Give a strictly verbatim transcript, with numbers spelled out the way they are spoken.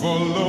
follow.